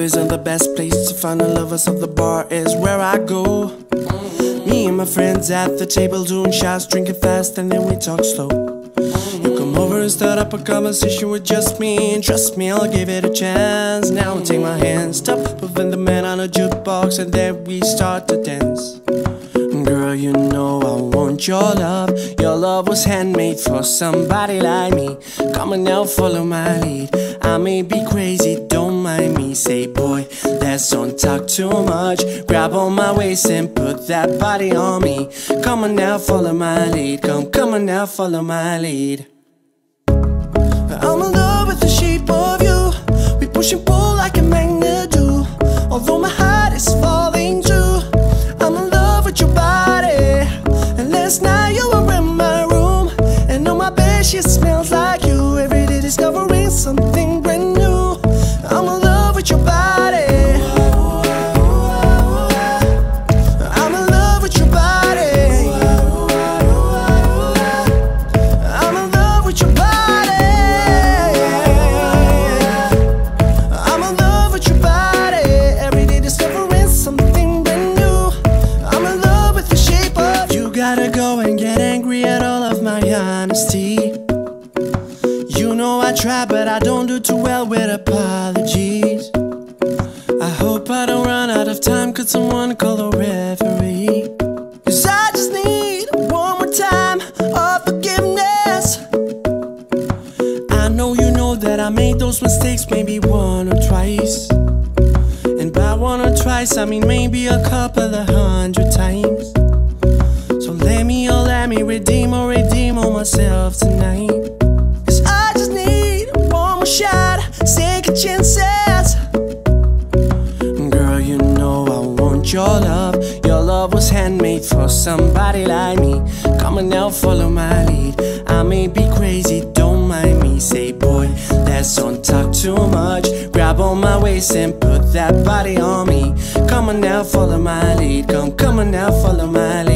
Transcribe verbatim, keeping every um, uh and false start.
movies are the best place to find a lover, so the bar is where I go. Me and my friends at the table doing shots, drinking fast, and then we talk slow. You come over and start up a conversation with just me, and trust me, I'll give it a chance. Now I'll take my hand, stop, prevent the man on a jukebox, and then we start to dance. Girl, you know I want your love. Your love was handmade for somebody like me. Come on now, follow my lead. I may be crazy, don't mind me. Say, boy, let's don't talk too much. Grab on my waist and put that body on me. Come on now, follow my lead. Come, come on now, follow my lead. I'm in love with the shape of you. We push and pull like a magnet do. Although my heart is falling too, I'm in love with your body. And last night you were in my room, and on my bed she smells like you. Every day discovering something. You know I try, but I don't do too well with apologies. I hope I don't run out of time. Could someone call the referee? 'Cause I just need one more time of forgiveness. I know you know that I made those mistakes maybe one or twice. And by one or twice, I mean maybe a couple of hundred times. So let me, oh let me redeem or redeem on myself tonight. Second chances. Girl, you know I want your love. Your love was handmade for somebody like me. Come on now, follow my lead. I may be crazy, don't mind me. Say, boy, let's don't talk too much. Grab on my waist and put that body on me. Come on now, follow my lead. Come, come on now, follow my lead.